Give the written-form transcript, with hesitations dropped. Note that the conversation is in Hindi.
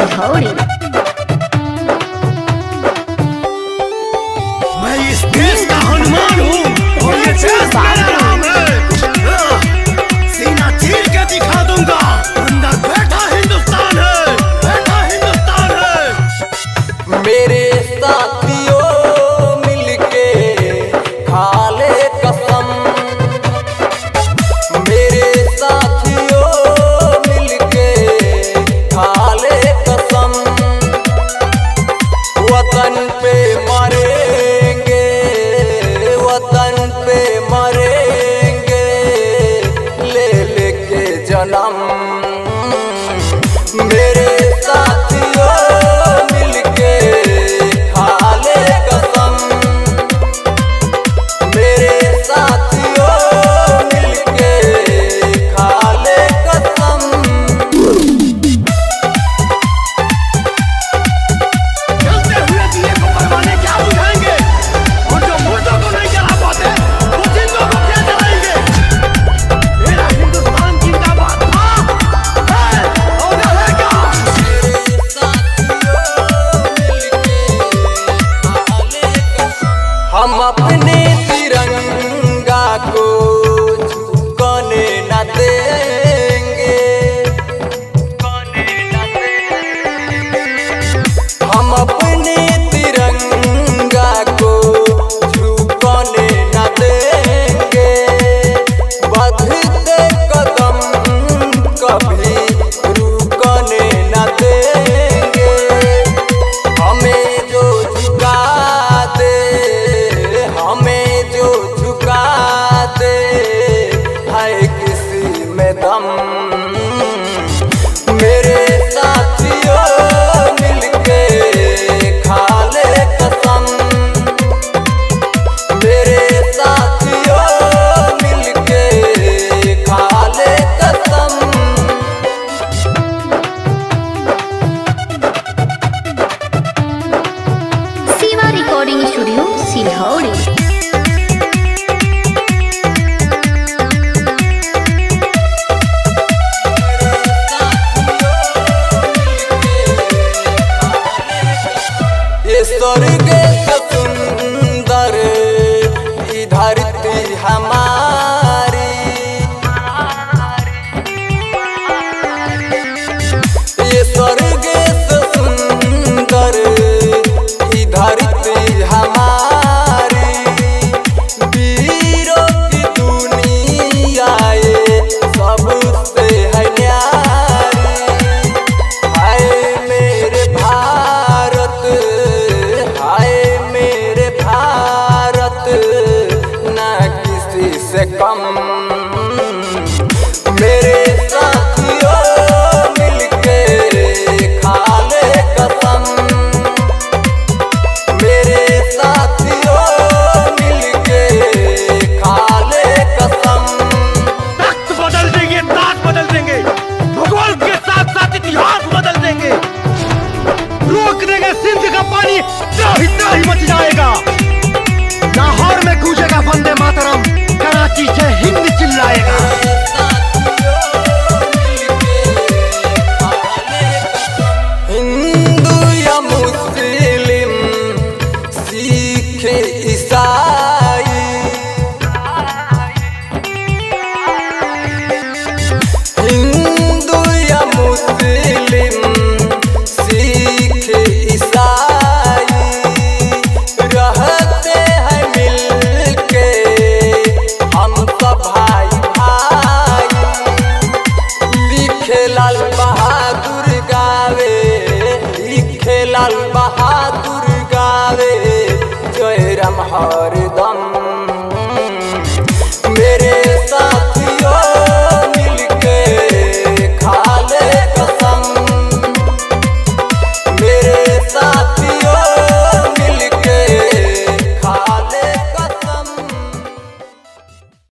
होड़ी। मैं इस देश का हनुमान हूँ और ये देश मेरा राम है। सीना चीर के दिखा दूंगा, अंदर बैठा हिंदुस्तान है, बैठा हिंदुस्तान है। मेरे साथियों मिलके खा ले कसम, मेरे साथियों मिलके खा ले कसम, वतन पे मरेंगे, वतन पे मरेंगे ले लेके जन्म।